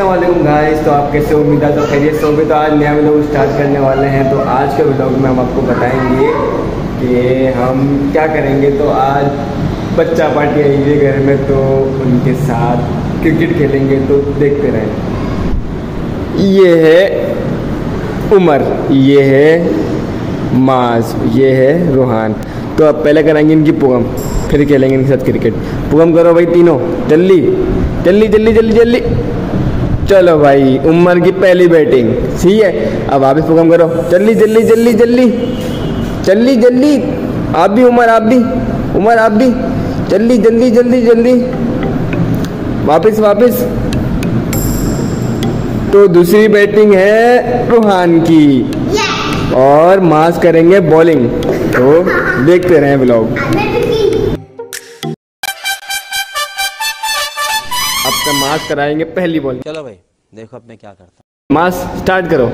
अस्सलामुअलैकुम गाइस। तो आप कैसे उम्मीद है तो खैरियत से होगी। तो आज नया व्लॉग स्टार्ट करने वाले हैं। तो आज के व्लॉग में हम आपको बताएंगे कि हम क्या करेंगे। तो आज बच्चा पार्टी आई है घर में, तो उनके साथ क्रिकेट खेलेंगे। तो देखते रहें। ये है उमर, ये है माज, ये है रूहान। तो अब पहले कराएंगे इनकी पुगम, फिर खेलेंगे इनके साथ क्रिकेट। पुगम करो भाई तीनों, जल्दी जल्दी जल्दी जल्दी जल्दी। चलो भाई, उमर की पहली बैटिंग सही है। अब आप भी पुगम करो, जल्दी जल्दी जल्दी जल्दी जल्दी जल्दी। आप भी उमर, आप भी उमर, आप भी जल्दी जल्दी जल्दी जल्दी। वापस वापस। तो दूसरी बैटिंग है रूहान की और मास करेंगे बॉलिंग। तो देखते रहें व्लॉग। अब तो मास कराएंगे पहली बॉल। चलो भाई देखो अब मैं क्या करता हूँ। मास स्टार्ट करो।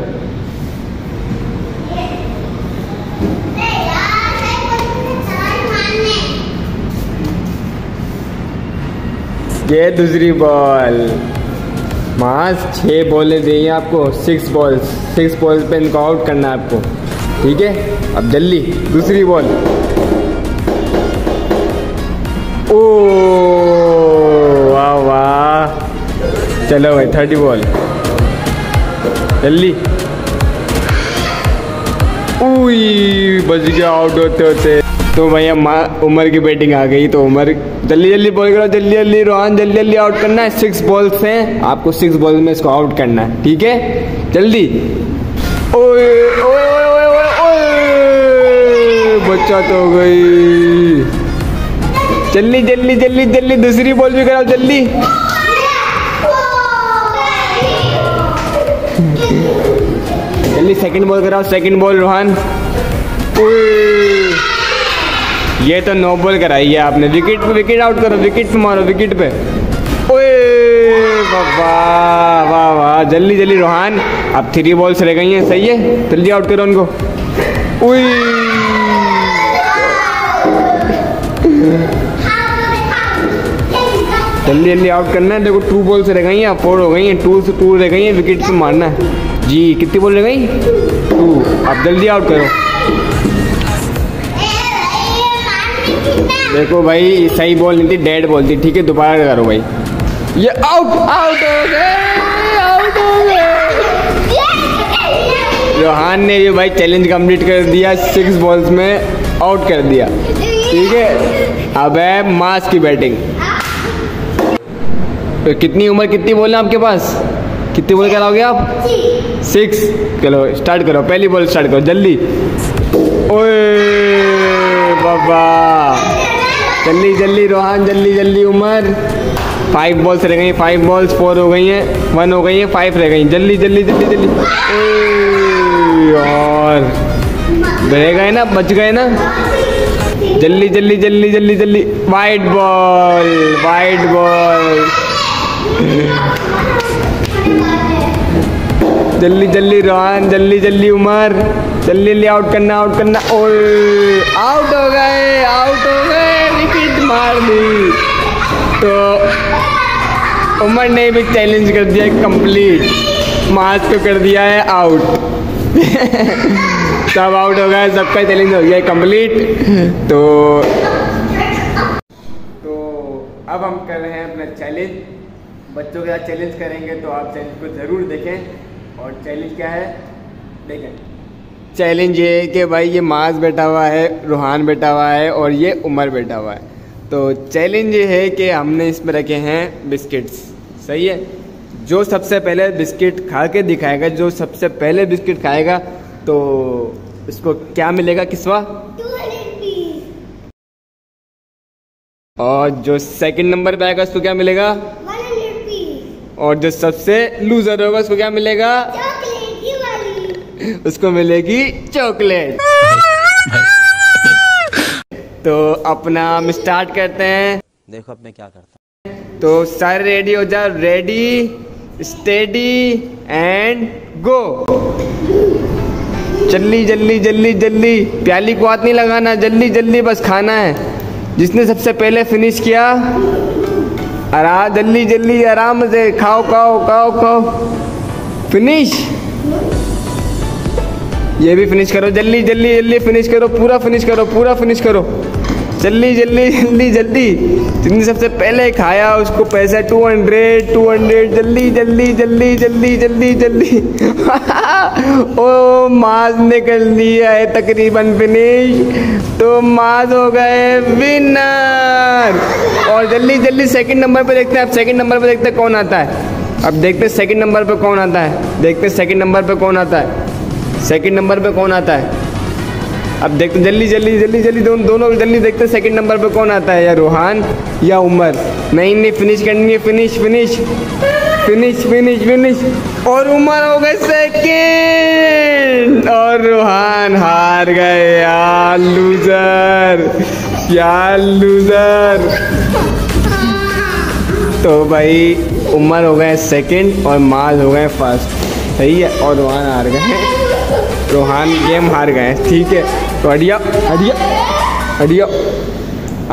ये दूसरी बॉल। मास 6 बॉलें दी हैं आपको, 6 बॉल्स। 6 बॉल्स पे इनको आउट करना है आपको, ठीक है। अब जल्दी दूसरी बॉल। ओ वाह वाह। चलो भाई थर्टी बॉल, जल्दी। उई, बच गया आउट होते होते। तो भैया उमर की बैटिंग आ गई। तो उमर जल्दी जल्दी बॉल करो, जल्दी जल्दी। रोहन जल्दी जल्दी आउट करना है। 6 बॉल्स हैं आपको, 6 बॉल्स में इसको आउट करना है, ठीक है। जल्दी। ओए ओए ओए ओए ओए, बचत हो गई। जल्दी जल्दी जल्दी जल्दी दूसरी बॉल भी कराओ, जल्दी। जल्दी सेकंड बॉल कराओ, सेकंड बॉल रोहन। ये तो नो बॉल कराई है आपने। विकेट पे, विकेट आउट करो, विकेट पे मारो, विकेट पे। ओए वाह वाह वाह। जल्दी जल्दी रोहान। अब 3 बॉल्स रह गई हैं, सही है। जल्दी आउट करो उनको। ओए जल्दी जल्दी आउट करना है। देखो 2 बॉल्स रह गई हैं, 4 हो गई हैं। 2 से 2 रह गई हैं। विकेट पे मारना है जी। कितनी बॉल रह गई? 2। अब जल्दी आउट करो। देखो भाई सही बॉल नहीं थी, डेड बॉल थी, ठीक है। दोबारा करो भाई। ये आउट आउट हो गए, आउट हो गए। रोहान ने भी भाई चैलेंज कंप्लीट कर दिया, 6 बॉल्स में आउट कर दिया, ठीक है। अब है मास की बैटिंग। तो कितनी उम्र, कितनी बॉल है आपके पास? कितनी बॉल कराओगे आप? 6। चलो स्टार्ट करो, पहली बॉल स्टार्ट करो, जल्दी। ओए बाबा, जल्दी जल्दी रोहान, जल्दी जल्दी उमर। 5 बॉल्स रह गई, 5 बॉल्स, 4 हो गई हैं, 1 हो गई है, 5 रह गई। जल्दी जल्दी जल्दी जल्दी। और रह गए ना, बच गए ना। जल्दी जल्दी जल्दी जल्दी जल्दी। White ball, white ball. जल्दी जल्दी रोहान, जल्दी जल्दी उमर, जल्दी जल्दी आउट करना, आउट करना। ओए आउट हो गए, आउट हो गए। विकेट मार दी। तो उमर ने भी चैलेंज कर दिया कंप्लीट, मास को कर दिया है आउट। सब आउट हो गए, सबका चैलेंज हो गया कंप्लीट। तो अब हम कर रहे हैं अपना चैलेंज। बच्चों के साथ चैलेंज करेंगे, तो आप चैलेंज को ज़रूर देखें। और चैलेंज क्या है देखें। चैलेंज ये है कि भाई ये मास बैठा हुआ है, रूहान बैठा हुआ है और ये उमर बैठा हुआ है। तो चैलेंज ये है कि हमने इसमें रखे हैं बिस्किट्स, सही है। जो सबसे पहले बिस्किट खा के दिखाएगा, जो सबसे पहले बिस्किट खाएगा तो उसको क्या मिलेगा किस्वा। और जो सेकंड नंबर पे आएगा उसको क्या मिलेगा। और जो सबसे लूजर होगा उसको क्या मिलेगा, उसको मिलेगी चॉकलेट। तो अपना हम स्टार्ट करते हैं। देखो अब मैं क्या करता हूँ। तो सारे रेडी हो जाओ, रेडी स्टेडी एंड गो। जल्दी जल्दी जल्दी जल्दी, प्याली को हाथ नहीं लगाना, जल्दी जल्दी बस खाना है। जिसने सबसे पहले फिनिश किया अरा जल्दी जल्दी आराम से खाओ खाओ खाओ खाओ। फिनिश, ये भी फिनिश करो, जल्दी जल्दी जल्दी फिनिश करो, पूरा फिनिश करो, पूरा फिनिश करो, जल्दी जल्दी जल्दी जल्दी। जितनी सबसे पहले खाया उसको पैसा 200 200। जल्दी जल्दी जल्दी जल्दी जल्दी जल्दी। ओ माज ने कर लिया है तकरीबन फिनिश, तो माज हो गए विनर। और जल्दी जल्दी सेकंड नंबर पे देखते हैं, अब सेकंड नंबर पे देखते हैं कौन आता है। अब देखते हैं सेकंड नंबर पे कौन आता है, देखते हैं सेकंड नंबर पे कौन आता है, सेकंड नंबर पे कौन आता है। अब देखते जल्दी जल्दी जल्दी जल्दी दोनों जल्दी देखते हैं सेकंड नंबर पे कौन आता है, या रोहान या उमर। नहीं फिनिश करनी है, finish finish finish finish finish. और उमर हो गए सेकंड और रोहान हार गए। यार लूजर, यार लूजर। तो भाई उमर हो गए सेकंड और माज हो गए फर्स्ट, सही है। और रोहान हार गए, रोहान गेम हार गए, ठीक है। तो हटिया हटिया हटिया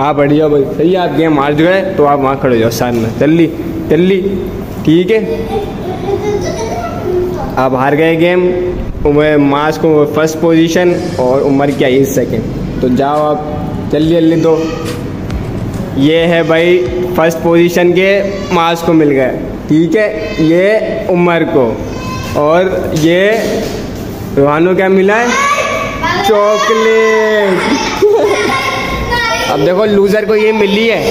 आप, हटिया भाई, सही है। आप गेम हार गए तो आप वहाँ खड़े हो जाओ साथ में, जल्दी जल्दी, ठीक है। आप हार गए गेम। उमर मास को फर्स्ट पोजीशन और उमर की आई सेकंड। तो जाओ आप जल्दी जल्दी दो। ये है भाई फर्स्ट पोजीशन के मास को मिल गए, ठीक है। ये उमर को और ये रोहानो क्या मिला है, चॉकलेट। अब देखो लूजर को ये मिली है,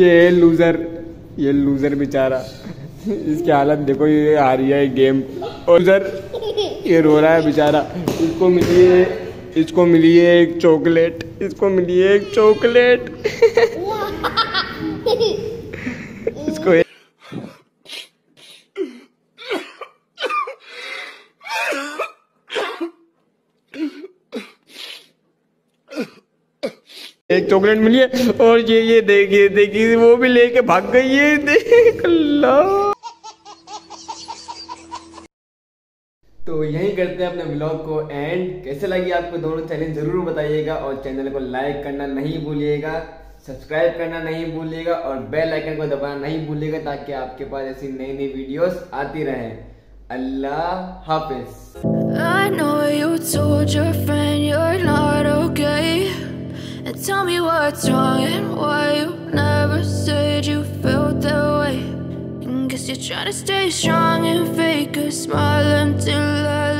ये लूजर, ये लूजर बेचारा, इसकी हालत देखो, ये आ रही है गेम। और लूजर ये रो रहा है बेचारा, इसको मिली है, इसको मिली है एक चॉकलेट, इसको मिली है एक चॉकलेट। एक चॉकलेट मिली है और ये देखिए देखिए वो भी लेके भाग गई है, देख लो। तो यही करते हैं अपने व्लॉग को एंड। कैसे लगी आपको दोनों चैलेंज जरूर बताइएगा, और चैनल को लाइक करना नहीं भूलिएगा, सब्सक्राइब करना नहीं भूलिएगा, और बेल आइकन को दबाना नहीं भूलिएगा, ताकि आपके पास ऐसी नई नई वीडियोस आती रहे। अल्लाह हाफिज। And tell me what's wrong and why you never said you felt that way. And guess you're trying to stay strong and fake a smile until I